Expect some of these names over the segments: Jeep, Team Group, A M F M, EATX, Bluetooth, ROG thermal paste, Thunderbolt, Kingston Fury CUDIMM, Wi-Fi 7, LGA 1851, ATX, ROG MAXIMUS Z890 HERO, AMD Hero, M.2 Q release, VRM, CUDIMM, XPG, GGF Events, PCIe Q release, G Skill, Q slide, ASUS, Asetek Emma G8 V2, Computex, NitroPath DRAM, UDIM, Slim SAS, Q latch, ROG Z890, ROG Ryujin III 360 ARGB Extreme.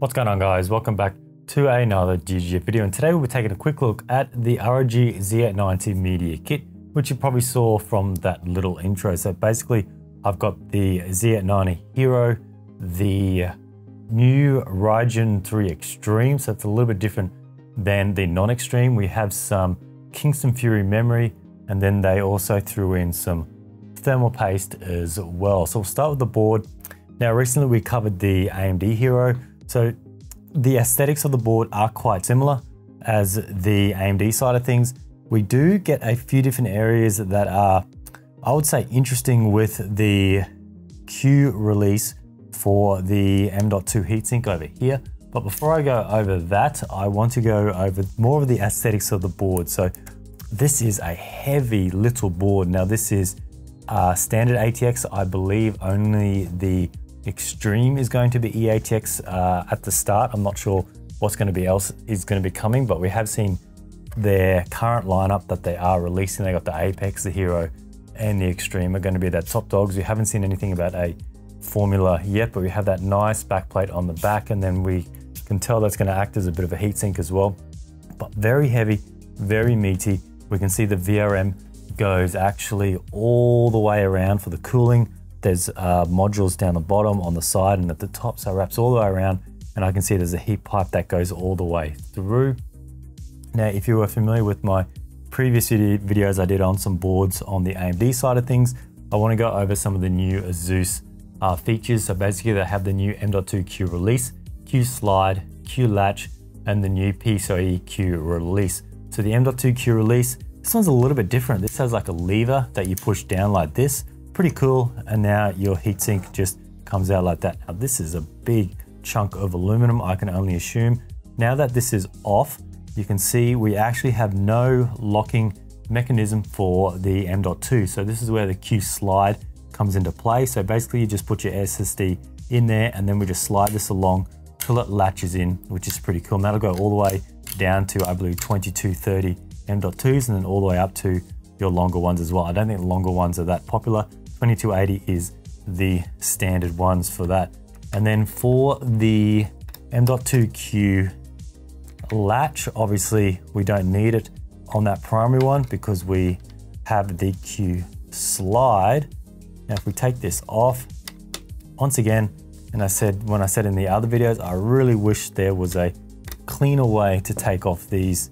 What's going on, guys? Welcome back to another GGF video, and today we'll be taking a quick look at the ROG Z890 media kit, which you probably saw from that little intro. So basically I've got the Z890 Hero, the new Ryujin 3 Extreme, so it's a little bit different than the non-extreme. We have some Kingston Fury memory, and then they also threw in some thermal paste as well. So we'll start with the board. Now, recently we covered the AMD Hero. So the aesthetics of the board are quite similar as the AMD side of things. We do get a few different areas that are, I would say, interesting with the Q release for the M.2 heatsink over here. But before I go over that, I want to go over more of the aesthetics of the board. So this is a heavy little board. Now, this is standard ATX. I believe only the Extreme is going to be EATX at the start. I'm not sure what's going to be else is going to be coming, but we have seen their current lineup that they are releasing. They got the Apex, the Hero, and the Extreme are going to be their top dogs. We haven't seen anything about a formula yet, but we have that nice backplate on the back, and then we can tell that's going to act as a bit of a heatsink as well. But very heavy, very meaty. We can see the VRM goes actually all the way around for the cooling. There's modules down the bottom, on the side, and at the top, so it wraps all the way around, and I can see there's a heat pipe that goes all the way through. Now, if you were familiar with my previous videos I did on some boards on the AMD side of things, I want to go over some of the new ASUS features. So basically they have the new M.2 Q release, Q slide, Q latch, and the new PCIe Q release. So the M.2 Q release, this one's a little bit different. This has like a lever that you push down like this. Pretty cool, and now your heatsink just comes out like that. Now, this is a big chunk of aluminum, I can only assume. Now that this is off, you can see we actually have no locking mechanism for the M.2. So this is where the Q slide comes into play. So basically you just put your SSD in there, and then we just slide this along till it latches in, which is pretty cool. And that'll go all the way down to, I believe, 22, 30 M.2s, and then all the way up to your longer ones as well. I don't think the longer ones are that popular. 2280 is the standard ones for that. And then for the M.2 Q latch, obviously we don't need it on that primary one because we have the Q slide. Now, if we take this off, once again, and when I said in the other videos, I really wish there was a cleaner way to take off these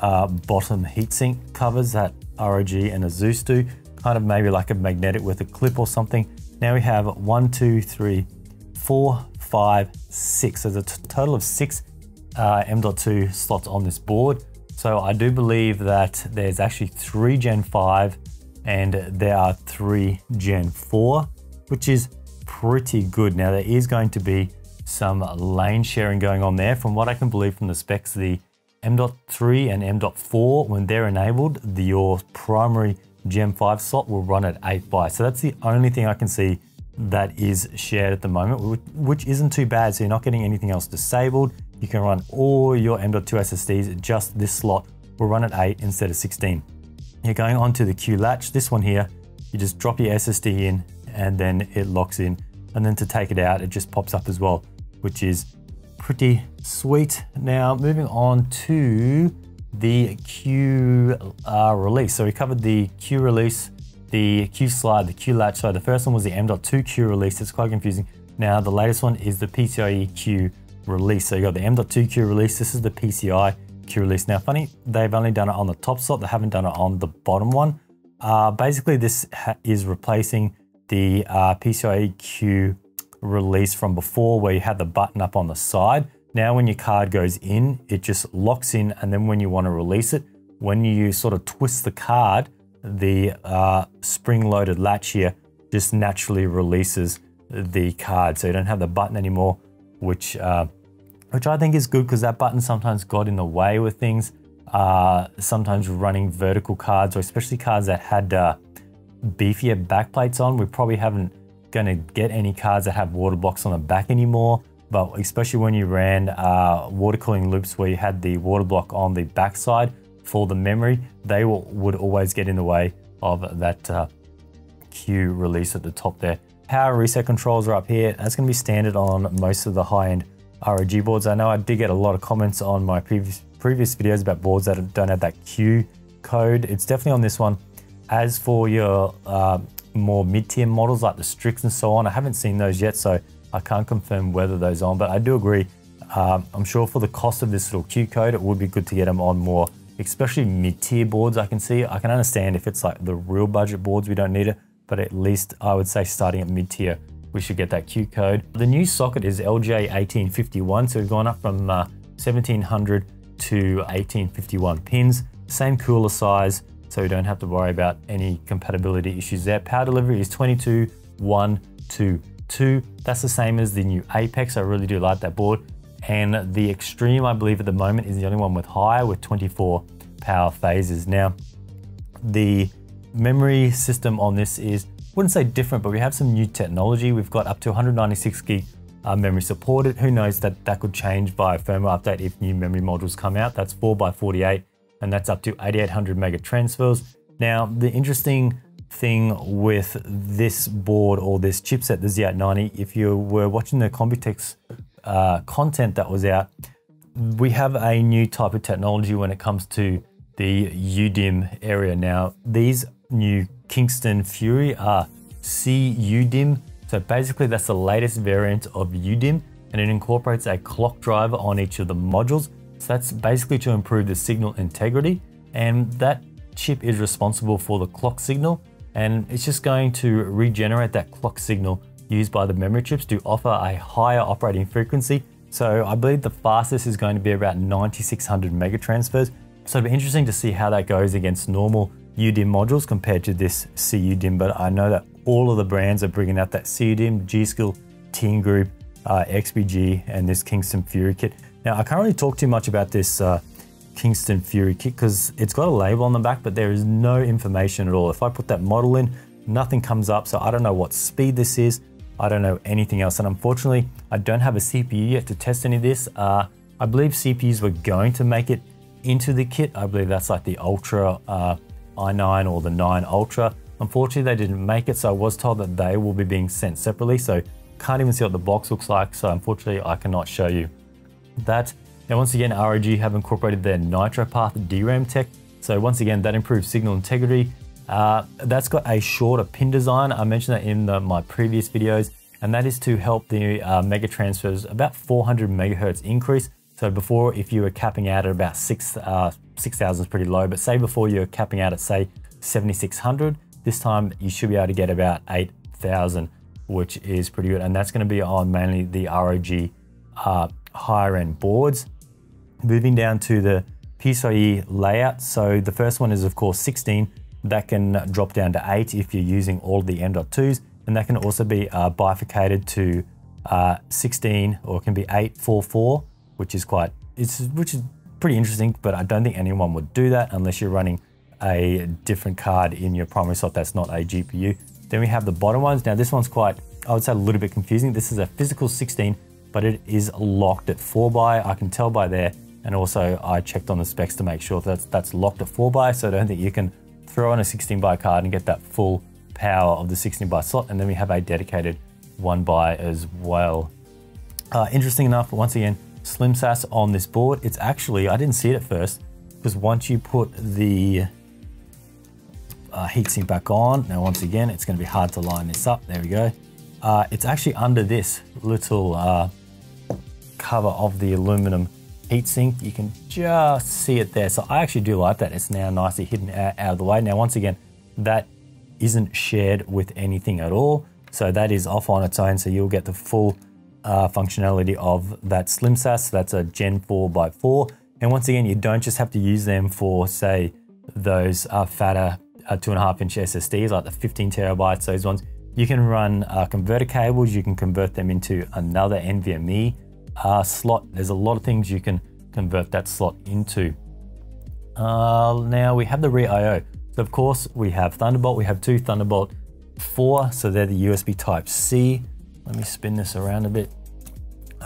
bottom heatsink covers that ROG and ASUS do. Kind of maybe like a magnetic with a clip or something. Now we have 1, 2, 3, 4, 5, 6. So there's a total of 6 M.2 slots on this board. So I do believe that there's actually 3 Gen 5 and there are 3 Gen 4, which is pretty good. Now there is going to be some lane sharing going on there. From what I can believe from the specs, the M.3 and M.4, when they're enabled, your primary Gen 5 slot will run at 8 by. So that's the only thing I can see that is shared at the moment, which isn't too bad. So you're not getting anything else disabled. You can run all your M.2 SSDs, just this slot will run at 8 instead of 16. You're going on to the Q latch, this one here, you just drop your SSD in and then it locks in. And then to take it out, it just pops up as well, which is pretty sweet. Now, moving on to the Q release. So we covered the Q release, the Q slide, the Q latch. So the first one was the M.2 Q release. It's quite confusing. Now the latest one is the PCIe Q release. So you got the M.2 Q release. This is the PCIe Q release. Now, funny, they've only done it on the top slot. They haven't done it on the bottom one. Basically, this is replacing the PCIe Q release from before, where you had the button up on the side. Now when your card goes in, it just locks in, and then when you want to release it, when you sort of twist the card, the spring-loaded latch here just naturally releases the card. So you don't have the button anymore, which I think is good, because that button sometimes got in the way with things, sometimes running vertical cards, or especially cards that had beefier backplates on. We probably haven't going to get any cards that have water blocks on the back anymore. But especially when you ran water cooling loops where you had the water block on the backside for the memory, they would always get in the way of that Q release at the top there. Power reset controls are up here. That's going to be standard on most of the high-end ROG boards. I know I did get a lot of comments on my previous videos about boards that don't have that Q code. It's definitely on this one. As for your more mid-tier models like the Strix and so on, I haven't seen those yet, so I can't confirm whether those are on, but I do agree. I'm sure for the cost of this little Q code, it would be good to get them on more, especially mid-tier boards. I can see, I can understand if it's like the real budget boards, we don't need it, but at least I would say starting at mid-tier, we should get that Q code. The new socket is LGA 1851, so we've gone up from 1700 to 1851 pins. Same cooler size, so we don't have to worry about any compatibility issues there. Power delivery is 22, 1, 2, 2. That's the same as the new Apex. I really do like that board. And the Extreme, I believe at the moment, is the only one with higher, with 24 power phases. Now, the memory system on this is, wouldn't say different, but we have some new technology. We've got up to 196 gig memory supported. Who knows, that could change by a firmware update if new memory modules come out. That's 4x48, and that's up to 8,800 mega transfers. Now, the interesting thing with this board or this chipset, the Z890, if you were watching the Computex content that was out, we have a new type of technology when it comes to the UDIM area. Now, these new Kingston Fury are CUDIMM. So basically that's the latest variant of UDIM, and it incorporates a clock driver on each of the modules. So that's basically to improve the signal integrity. And that chip is responsible for the clock signal, and it's just going to regenerate that clock signal used by the memory chips to offer a higher operating frequency. So I believe the fastest is going to be about 9,600 megatransfers. So it'll be interesting to see how that goes against normal UDIM modules compared to this CUDIMM, but I know that all of the brands are bringing out that CUDIMM, G Skill, Team Group, XPG, and this Kingston Fury kit. Now, I can't really talk too much about this Kingston Fury kit because it's got a label on the back, but there is no information at all. If I put that model in, nothing comes up, so I don't know what speed this is. I don't know anything else, and unfortunately, I don't have a CPU yet to test any of this. I believe CPUs were going to make it into the kit. I believe that's like the Ultra i9 or the 9 Ultra. Unfortunately, they didn't make it, so I was told that they will be being sent separately, so can't even see what the box looks like, so unfortunately, I cannot show you that. Now, once again, ROG have incorporated their NitroPath DRAM tech, so once again, that improves signal integrity. That's got a shorter pin design. I mentioned that in my previous videos, and that is to help the mega transfers about 400 megahertz increase. So before, if you were capping out at about 6,000 is pretty low, but say before you're capping out at say 7,600, this time you should be able to get about 8,000, which is pretty good. And that's gonna be on mainly the ROG higher end boards. Moving down to the PCIe layout. So the first one is of course 16, that can drop down to 8 if you're using all the M.2s, and that can also be bifurcated to 16, or it can be 844, which is pretty interesting, but I don't think anyone would do that unless you're running a different card in your primary slot that's not a GPU. Then we have the bottom ones. Now this one's quite, I would say, a little bit confusing. This is a physical 16, but it is locked at 4x. I can tell by there, and also I checked on the specs to make sure that's locked at 4x, so I don't think you can throw on a 16x card and get that full power of the 16x slot. And then we have a dedicated 1x as well. Interesting enough, once again, Slim SAS on this board. It's actually, I didn't see it at first, because once you put the heatsink back on, now once again, it's gonna be hard to line this up, there we go. It's actually under this little cover of the aluminum heatsink. You can just see it there. So I actually do like that. It's now nicely hidden out of the way. Now, once again, that isn't shared with anything at all. So that is off on its own. So you'll get the full functionality of that Slim SAS. That's a Gen 4x4. And once again, you don't just have to use them for, say, those fatter 2.5-inch SSDs, like the 15 terabytes, those ones. You can run converter cables. You can convert them into another NVMe slot. There's a lot of things you can convert that slot into. Now we have the rear IO. So of course we have Thunderbolt. We have two Thunderbolt 4, so they're the USB Type C. Let me spin this around a bit.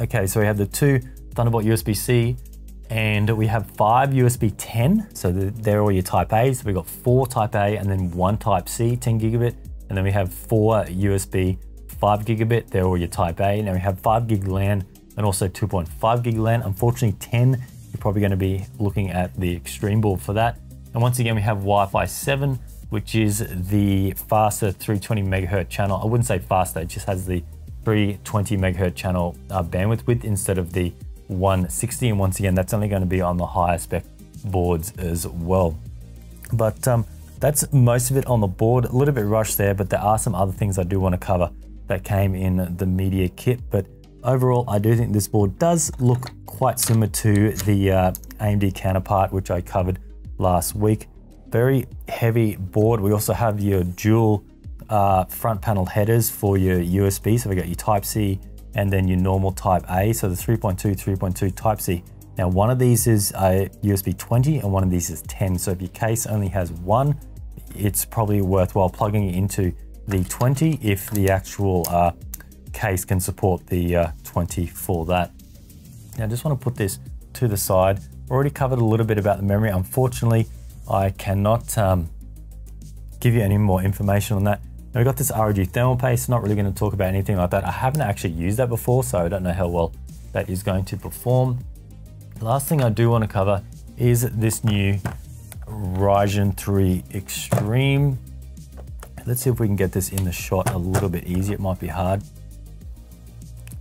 Okay, so we have the two Thunderbolt USB-C, and we have 5 USB 10. So they're all your Type A's. So we've got 4 Type A and then 1 Type C, 10 gigabit. And then we have 4 USB 5 gigabit. They're all your Type A. Now we have 5 gig LAN and also 2.5 gig LAN. Unfortunately 10, you're probably going to be looking at the Extreme board for that. And once again, we have Wi-Fi 7, which is the faster 320 megahertz channel. I wouldn't say faster, it just has the 320 megahertz channel bandwidth width instead of the 160. And once again, that's only going to be on the higher spec boards as well. But that's most of it on the board. A little bit rushed there, but there are some other things I do want to cover that came in the media kit. But overall, I do think this board does look quite similar to the AMD counterpart, which I covered last week. Very heavy board. We also have your dual front panel headers for your USB. So we got your Type-C and then your normal Type-A. So the 3.2 Type-C. Now one of these is USB 20 and one of these is 10. So if your case only has one, it's probably worthwhile plugging it into the 20 if the actual case can support the 20 for that. Now I just want to put this to the side. Already covered a little bit about the memory. Unfortunately, I cannot give you any more information on that. Now we've got this ROG thermal paste, not really going to talk about anything like that. I haven't actually used that before, so I don't know how well that is going to perform. Last thing I do want to cover is this new Ryujin 3 Extreme. Let's see if we can get this in the shot a little bit easier. It might be hard.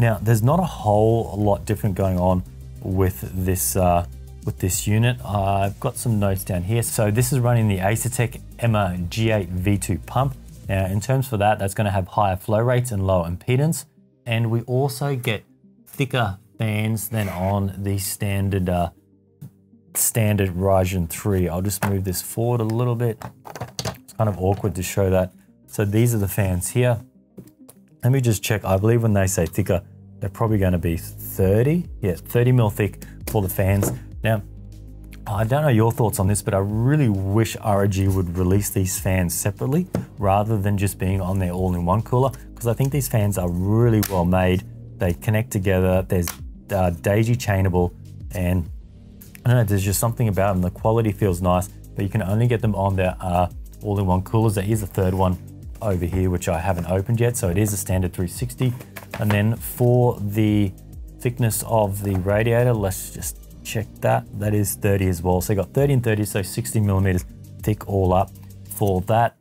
Now, there's not a whole lot different going on with this unit. I've got some notes down here. So this is running the Asetek Emma G8 V2 pump. Now, in terms for that, that's going to have higher flow rates and lower impedance. And we also get thicker fans than on the standard standard Ryujin 3. I'll just move this forward a little bit. It's kind of awkward to show that. So these are the fans here. Let me just check. I believe when they say thicker, they're probably going to be 30. Yeah, 30 mil thick for the fans. Now, I don't know your thoughts on this, but I really wish ROG would release these fans separately rather than just being on their all-in-one cooler, because I think these fans are really well made. They connect together, there's daisy chainable, and I don't know, there's just something about them. The quality feels nice, but you can only get them on their all-in-one coolers. There is a third one over here, which I haven't opened yet, so it is a standard 360. And then for the thickness of the radiator, let's just check that. That is 30 as well. So you got 30 and 30, so 60 millimeters thick all up for that.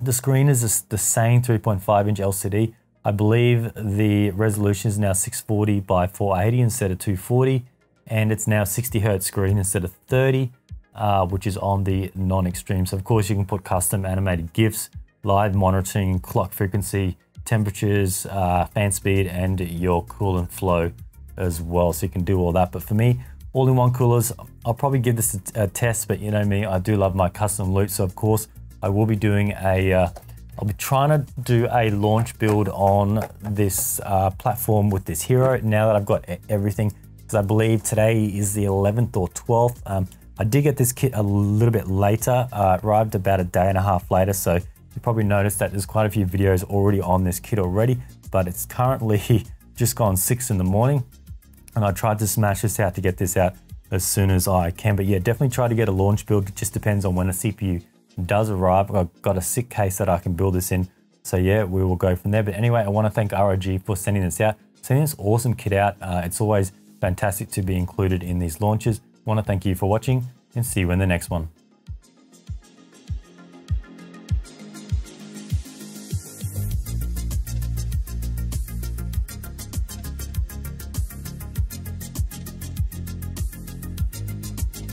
The screen is the same 3.5 inch LCD. I believe the resolution is now 640 by 480 instead of 240. And it's now 60 hertz screen instead of 30, which is on the non-extreme. So of course you can put custom animated GIFs, live monitoring, clock frequency, temperatures, fan speed, and your coolant flow as well. So you can do all that. But for me, all-in-one coolers, I'll probably give this a test, but you know me, I do love my custom loot. So of course I will be doing a, I'll be trying to do a launch build on this platform with this Hero now that I've got everything, because I believe today is the 11th or 12th. I did get this kit a little bit later, arrived about a day and a half later. So you probably noticed that there's quite a few videos already on this kit already, but it's currently just gone 6 in the morning. And I tried to smash this out to get this out as soon as I can. But yeah, definitely try to get a launch build. It just depends on when a CPU does arrive. I've got a sick case that I can build this in. So yeah, we will go from there. But anyway, I want to thank ROG for sending this out, sending this awesome kit out. It's always fantastic to be included in these launches. I want to thank you for watching and see you in the next one.